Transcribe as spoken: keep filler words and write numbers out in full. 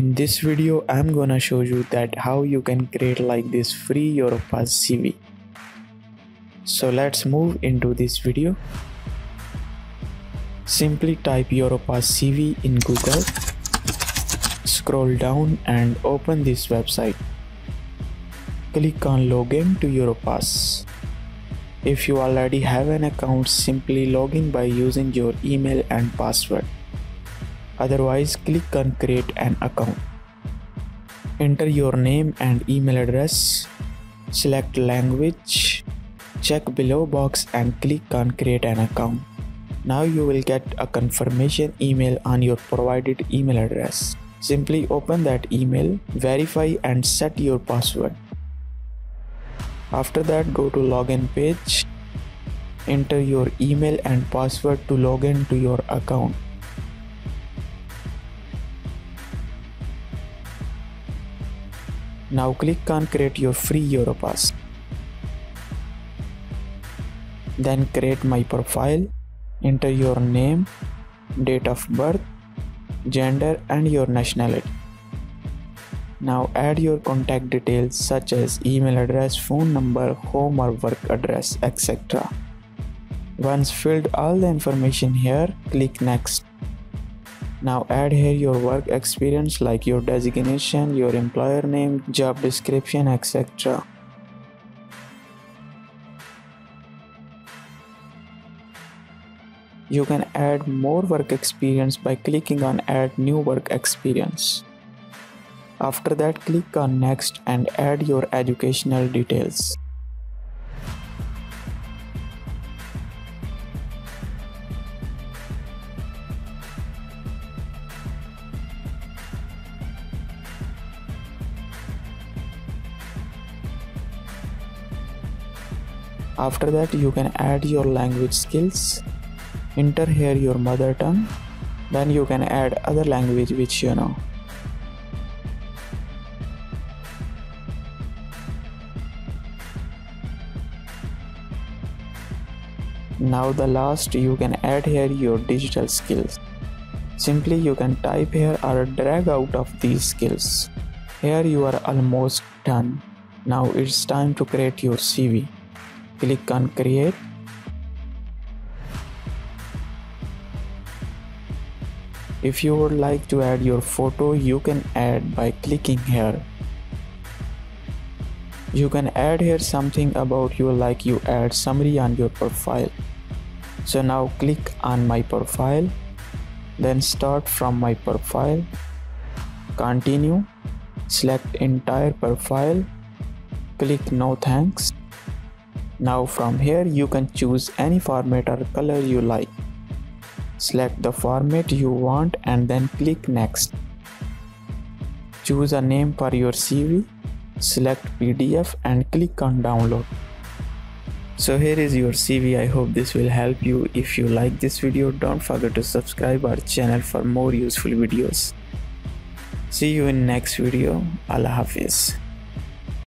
In this video, I'm gonna show you that how you can create like this free Europass C V. So let's move into this video. Simply type Europass C V in Google, scroll down and open this website. Click on login to Europass. If you already have an account, simply log in by using your email and password. Otherwise, click on create an account. Enter your name and email address. Select language. Check below box and click on create an account. Now you will get a confirmation email on your provided email address. Simply open that email, verify and set your password. After that, go to login page. Enter your email and password to log in to your account. Now click on create your free Europass. Then create my profile. Enter your name, date of birth, gender and your nationality. Now add your contact details such as email address, phone number, home or work address, et cetera. Once filled all the information here, click next. Now add here your work experience like your designation, your employer name, job description, et cetera. You can add more work experience by clicking on add new work experience. After that, click on next and add your educational details. After that, you can add your language skills. Enter here your mother tongue, then you can add other language which you know. Now the last, you can add here your digital skills. Simply you can type here or drag out of these skills. Here you are almost done. Now it's time to create your C V. Click on create. If you would like to add your photo, you can add by clicking here. You can add here something about you, like you add summary on your profile. So now click on my profile, then start from my profile, continue, select entire profile, click no thanks. Now from here you can choose any format or color you like. Select the format you want and then click next. Choose a name for your C V, select P D F and click on download. So here is your C V. I hope this will help you. If you like this video, don't forget to subscribe our channel for more useful videos. See you in next video. Allah Hafiz.